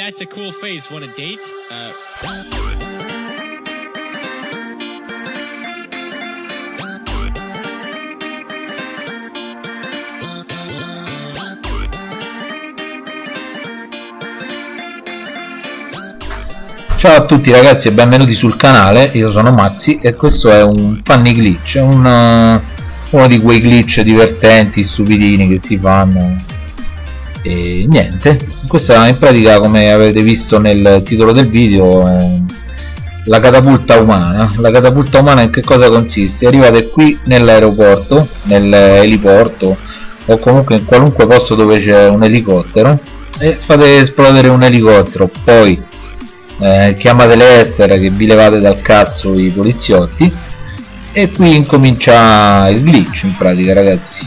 That's a cool face. Want a date? Ciao a tutti ragazzi e benvenuti sul canale, io sono Mazzi e questo è un funny glitch, uno di quei glitch divertenti, stupidini che si fanno. E niente, questa in pratica, come avete visto nel titolo del video, è la catapulta umana. La catapulta umana in che cosa consiste? Arrivate qui nell'aeroporto, nell'eliporto o comunque in qualunque posto dove c'è un elicottero e fate esplodere un elicottero, poi chiamate l'estera che vi levate dal cazzo i poliziotti e qui incomincia il glitch in pratica ragazzi,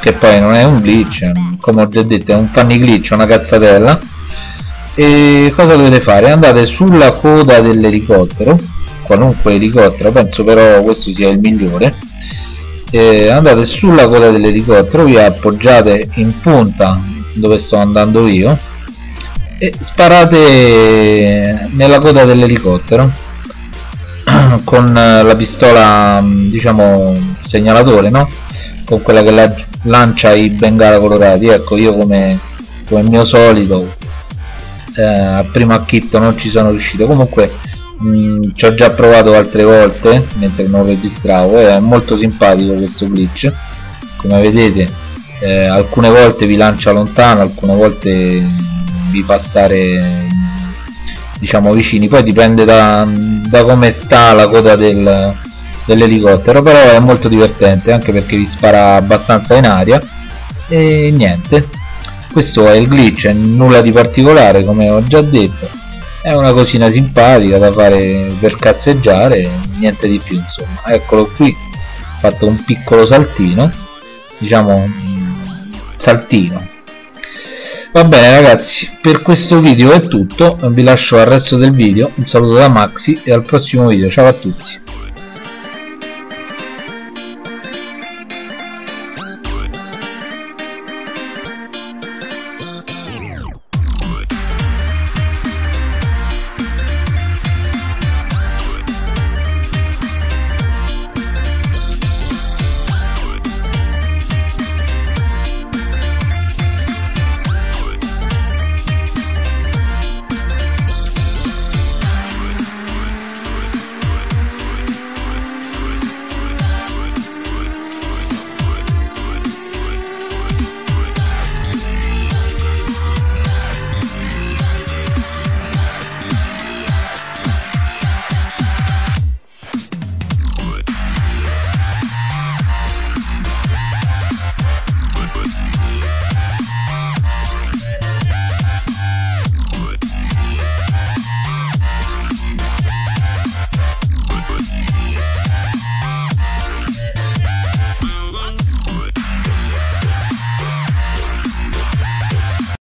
che poi non è un glitch, come ho già detto è un funny glitch, una cazzatella. E cosa dovete fare? Andate sulla coda dell'elicottero, qualunque elicottero, penso però questo sia il migliore, e andate sulla coda dell'elicottero, vi appoggiate in punta dove sto andando io e sparate nella coda dell'elicottero con la pistola, diciamo, segnalatore, no? Con quella che lancia i bengala colorati. Ecco, io come mio solito a primo acchitto non ci sono riuscito, comunque ci ho già provato altre volte mentre non registravo, è molto simpatico questo glitch, come vedete alcune volte vi lancia lontano, alcune volte vi fa stare diciamo vicini, poi dipende da come sta la coda dell'elicottero, però è molto divertente anche perché vi spara abbastanza in aria. E niente, questo è il glitch, è nulla di particolare come ho già detto, è una cosina simpatica da fare per cazzeggiare, niente di più insomma. Eccolo qui, ho fatto un piccolo saltino, diciamo saltino. Va bene ragazzi, per questo video è tutto, vi lascio al resto del video, un saluto da Maxi e al prossimo video, ciao a tutti.